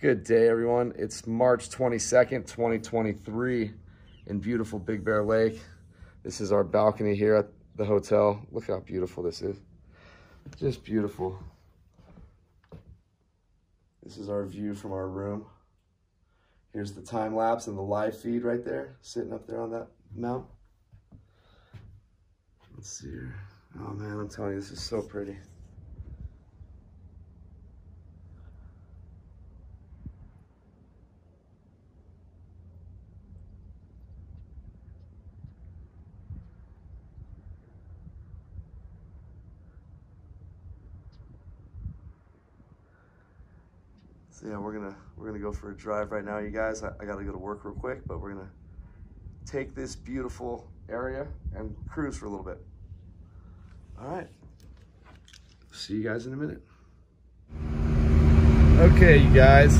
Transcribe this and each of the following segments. Good day, everyone. It's March 22nd, 2023 in beautiful Big Bear Lake. This is our balcony here at the hotel. Look how beautiful this is. Just beautiful. This is our view from our room. Here's the time lapse and the live feed right there, sitting up there on that mount. Let's see here. Oh man, I'm telling you, this is so pretty. So yeah, we're gonna go for a drive right now, you guys. I gotta go to work real quick, but we're gonna take this beautiful area and cruise for a little bit. All right, see you guys in a minute. Okay, you guys,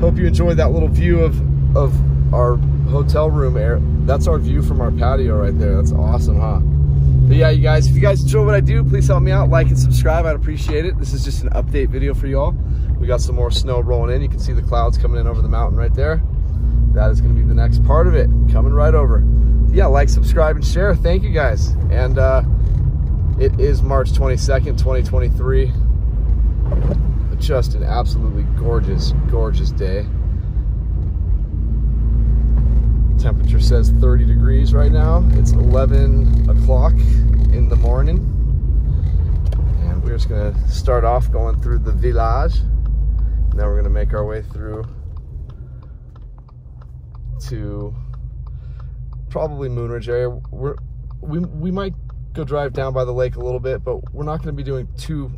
hope you enjoyed that little view of our hotel room area. That's our view from our patio right there. That's awesome, huh? But yeah, you guys, if you guys enjoy what I do, please help me out, like and subscribe. I'd appreciate it. This is just an update video for y'all. We got some more snow rolling in. You can see the clouds coming in over the mountain right there. That is going to be the next part of it, coming right over. Yeah, like, subscribe, and share. Thank you, guys. And it is March 22nd, 2023. Just an absolutely gorgeous, gorgeous day. Temperature says 30 degrees right now. It's 11 o'clock in the morning. And we're just going to start off going through the village. Now we're going to make our way through to probably Moonridge area. We might go drive down by the lake a little bit, but we're not going to be doing too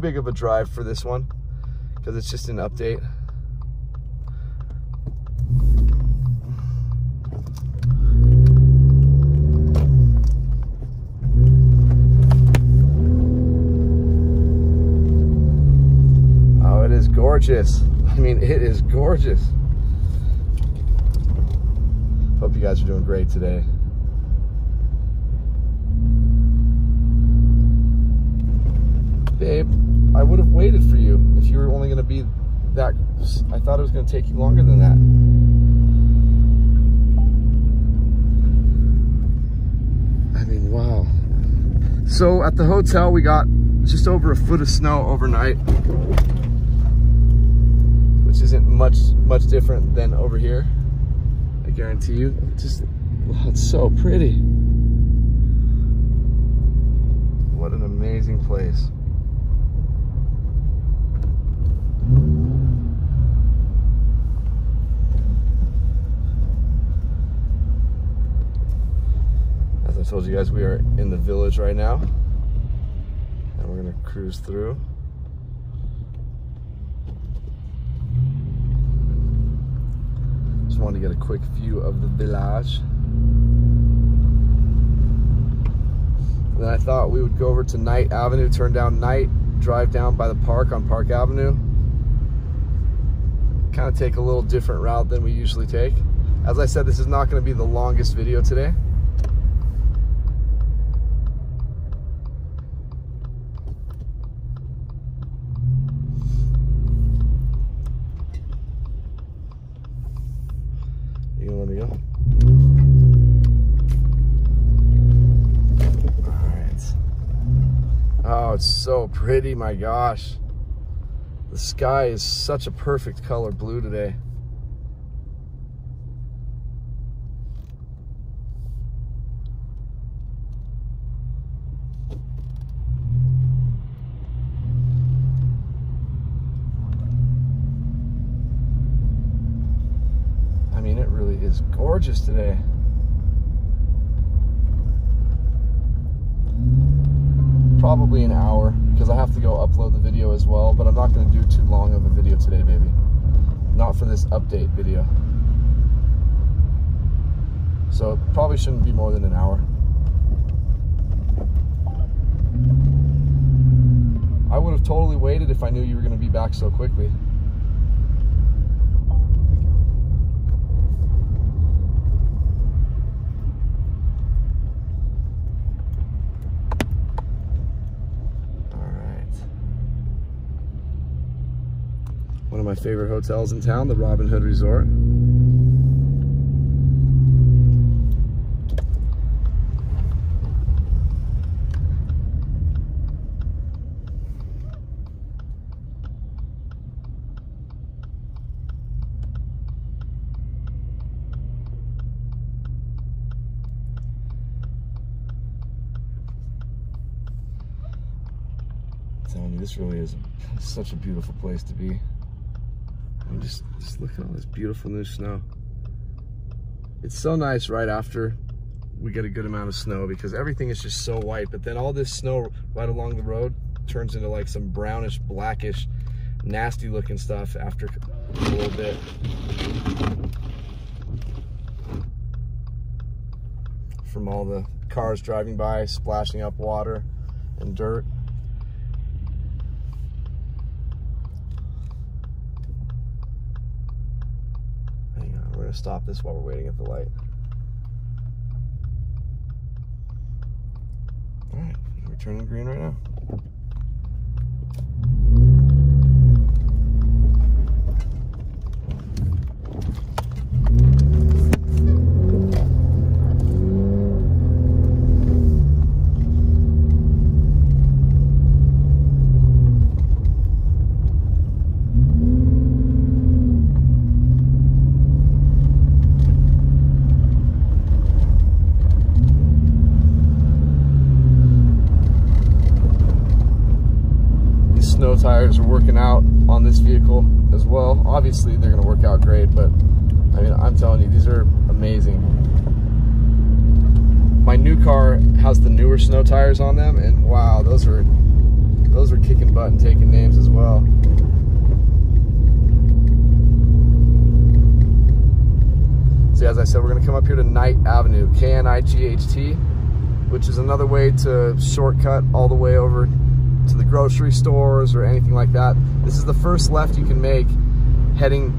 big of a drive for this one because it's just an update. Oh, it is gorgeous. I mean, it is gorgeous. Hope you guys are doing great today. Babe, I would have waited for you if you were only going to be that. I thought it was going to take you longer than that. I mean, wow. So at the hotel, we got just over a foot of snow overnight, which isn't much different than over here. Guarantee you. Just, wow, it's so pretty. What an amazing place. As I told you guys, we are in the village right now, and we're gonna cruise through. Just wanted to get a quick view of the village. And then I thought we would go over to Knight Avenue, turn down Knight, drive down by the park on Park Avenue. Kind of take a little different route than we usually take. As I said, this is not going to be the longest video today. It's so pretty, my gosh. The sky is such a perfect color blue today. I mean, it really is gorgeous today. Probably an hour, because I have to go upload the video as well, but I'm not going to do too long of a video today, baby. Not for this update video. So it probably shouldn't be more than an hour. I would have totally waited if I knew you were going to be back so quickly. one of my favorite hotels in town, the Robin Hood Resort. This really is such a beautiful place to be. I'm just look at all this beautiful new snow. It's so nice right after we get a good amount of snow because everything is just so white, but then all this snow right along the road turns into like some brownish, blackish, nasty looking stuff after a little bit. From all the cars driving by, splashing up water and dirt. Stop this while we're waiting at the light. All right, we're turning green right now. Snow tires are working out on this vehicle as well. Obviously they're gonna work out great, but I mean, I'm telling you, these are amazing. My new car has the newer snow tires on them, and wow, those are kicking butt and taking names as well. So as I said, we're gonna come up here to Knight Avenue, K-N-I-G-H-T, which is another way to shortcut all the way over to the grocery stores or anything like that. This is the first left you can make heading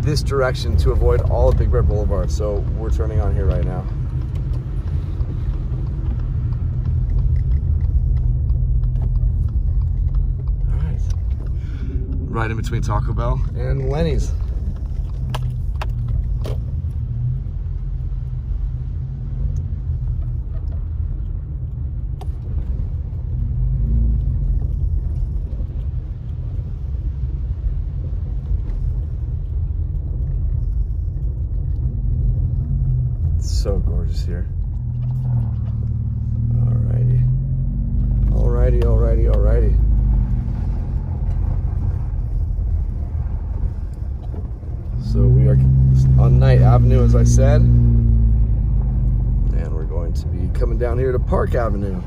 this direction to avoid all of Big Bear Boulevard. So we're turning on here right now. All right. Right in between Taco Bell and Lenny's. So gorgeous here. Alrighty. So we are on Knight Avenue, as I said, and we're going to be coming down here to Park Avenue.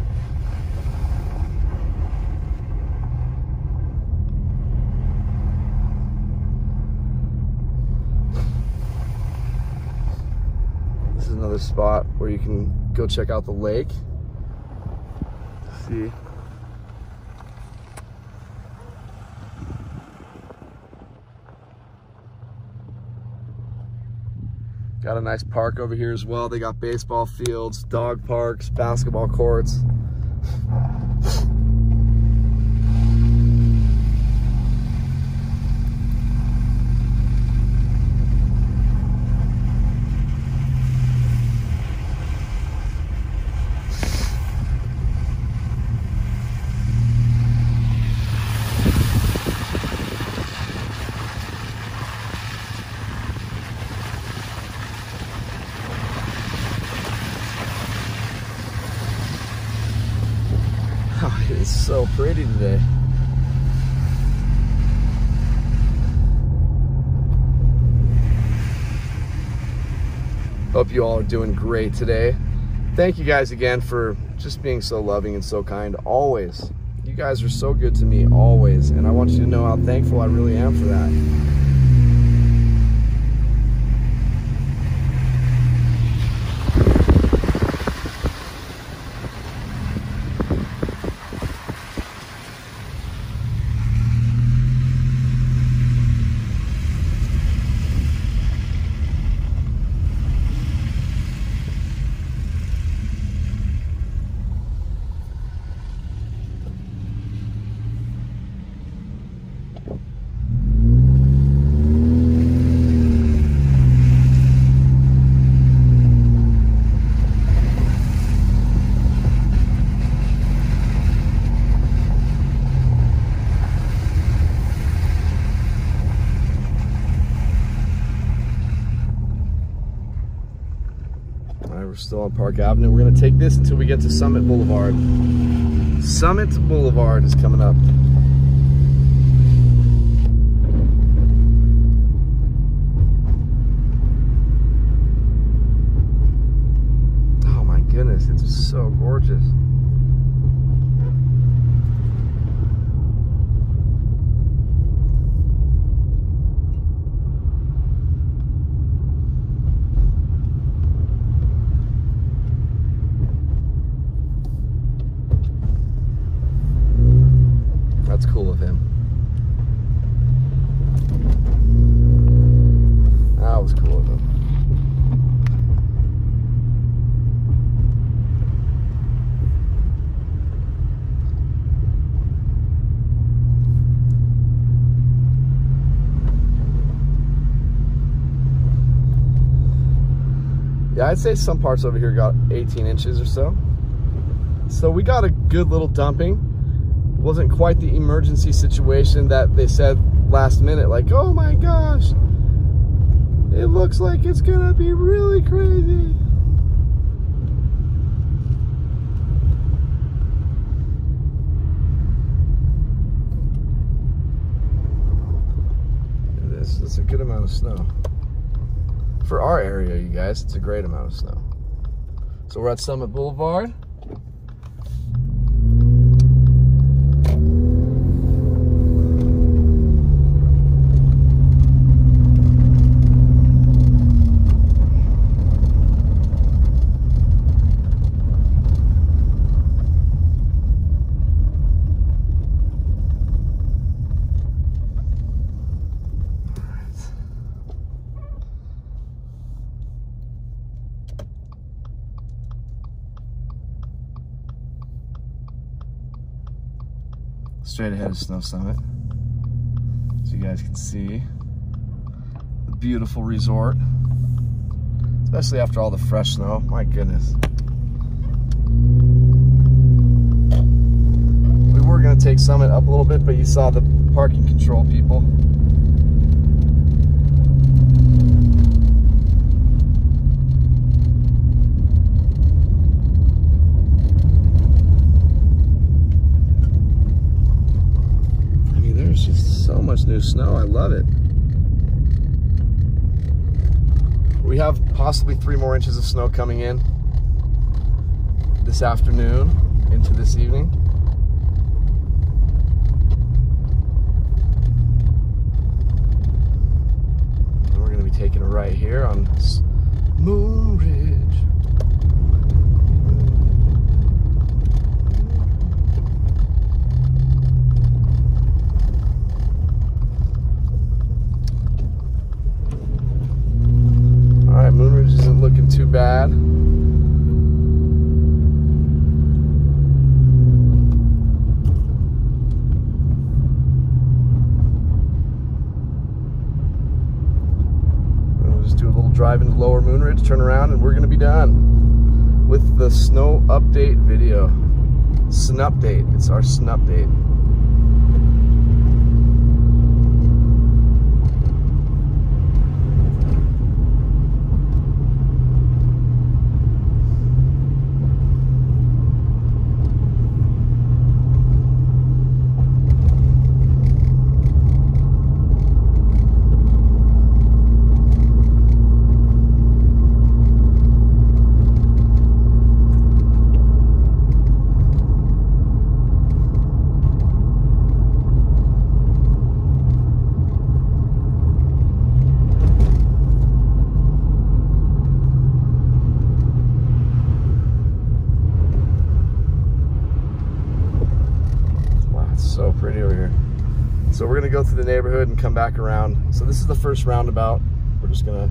Another spot where you can go check out the lake. See, got a nice park over here as well. They got baseball fields, dog parks, basketball courts. It's so pretty today. Hope you all are doing great today. Thank you guys again for just being so loving and so kind always. You guys are so good to me always, and I want you to know how thankful I really am for that. still on Park Avenue. We're going to take this until we get to Summit Boulevard. Summit Boulevard is coming up. Oh my goodness, it's so gorgeous. That's cool of him. That was cool of him. Yeah, I'd say some parts over here got 18 inches or so. So we got a good little dumping. Wasn't quite the emergency situation that they said last minute, like, oh my gosh, it looks like it's gonna be really crazy. It's a good amount of snow. For our area, you guys, it's a great amount of snow. So we're at Summit Boulevard. Straight ahead of Snow Summit, so you guys can see the beautiful resort, especially after all the fresh snow. My goodness. We were going to take Summit up a little bit, but you saw the parking control people. Much new snow. I love it. We have possibly 3 more inches of snow coming in this afternoon into this evening. And we're going to be taking a right here on Moonridge. Moonridge isn't looking too bad. We'll just do a little drive into Lower Moonridge, turn around, and we're going to be done with the snow update video. Snupdate. It's our snupdate. So pretty over here. So we're gonna go through the neighborhood and come back around. So this is the first roundabout. We're just gonna,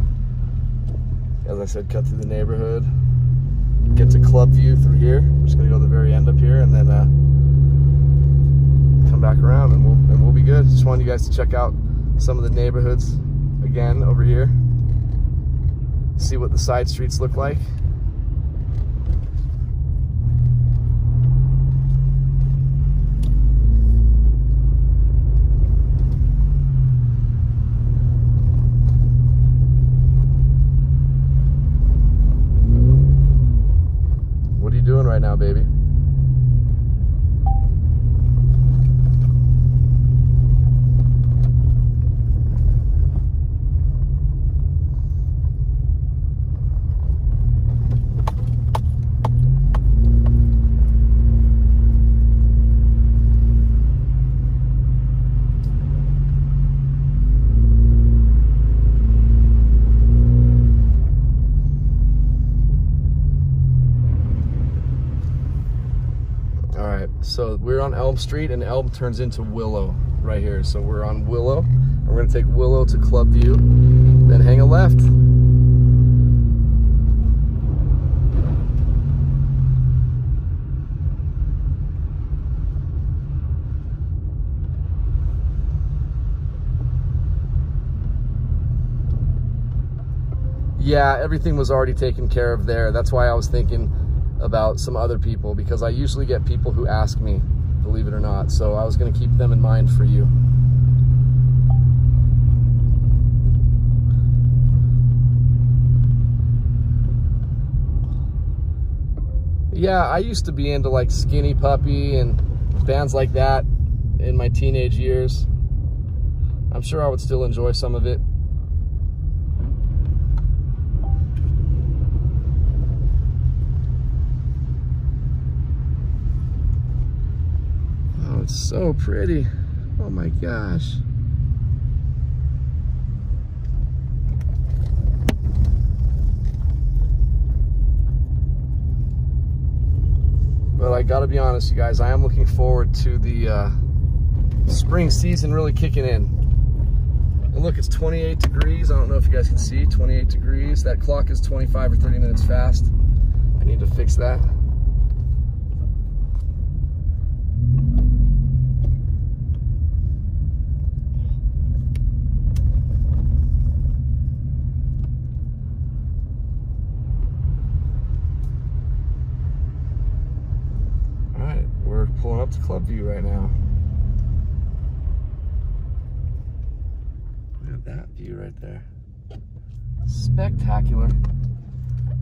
as I said, cut through the neighborhood, get to Club View through here. We're just gonna go to the very end up here and then come back around and we'll be good. Just wanted you guys to check out some of the neighborhoods again over here. See what the side streets look like. So we're on Elm Street, and Elm turns into Willow right here. So we're on Willow. We're going to take Willow to Club View, then hang a left. Yeah, everything was already taken care of there. That's why I was thinking about some other people, because I usually get people who ask me, believe it or not. So I was going to keep them in mind for you. Yeah, I used to be into like Skinny Puppy and bands like that in my teenage years. I'm sure I would still enjoy some of it. Oh, it's so pretty. Oh my gosh. But I gotta be honest, you guys, I am looking forward to the spring season really kicking in. And look, it's 28 degrees. I don't know if you guys can see, 28 degrees. That clock is 25 or 30 minutes fast. I need to fix that. Pulling up to Club View right now. Look at that view right there. Spectacular.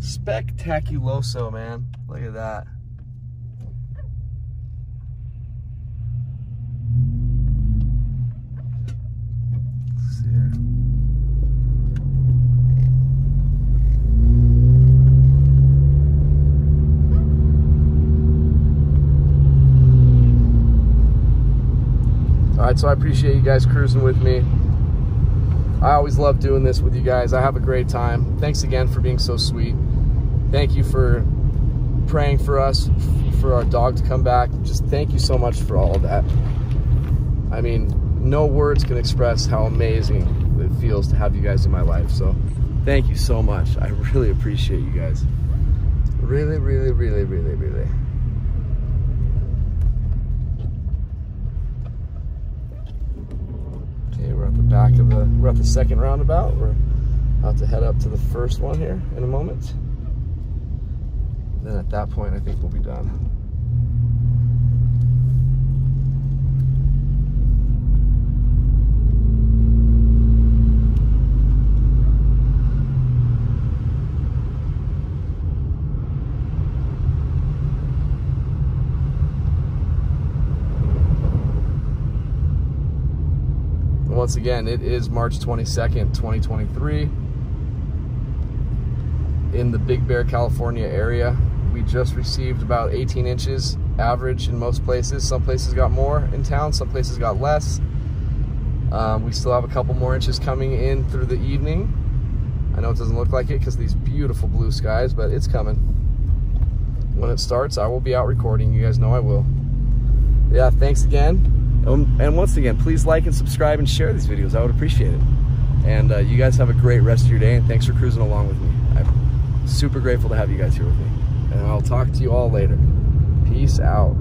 Spectaculoso, man. Look at that. Let's see here. All right, so I appreciate you guys cruising with me. I always love doing this with you guys. I have a great time. Thanks again for being so sweet. Thank you for praying for us, for our dog to come back. Just thank you so much for all of that. I mean, no words can express how amazing it feels to have you guys in my life. So thank you so much. I really appreciate you guys. Really, really, really, really, really. We're at the second roundabout. We're about to head up to the first one here in a moment. Then at that point, I think we'll be done. Once again, it is March 22nd, 2023 in the Big Bear, California area. We just received about 18 inches average in most places. Some places got more in town, some places got less. We still have a couple more inches coming in through the evening. I know it doesn't look like it because of these beautiful blue skies, but it's coming. When it starts, I will be out recording. You guys know I will. Yeah, thanks again. And once again, please like and subscribe and share these videos. I would appreciate it. And you guys have a great rest of your day, and thanks for cruising along with me. I'm super grateful to have you guys here with me. And I'll talk to you all later. Peace out.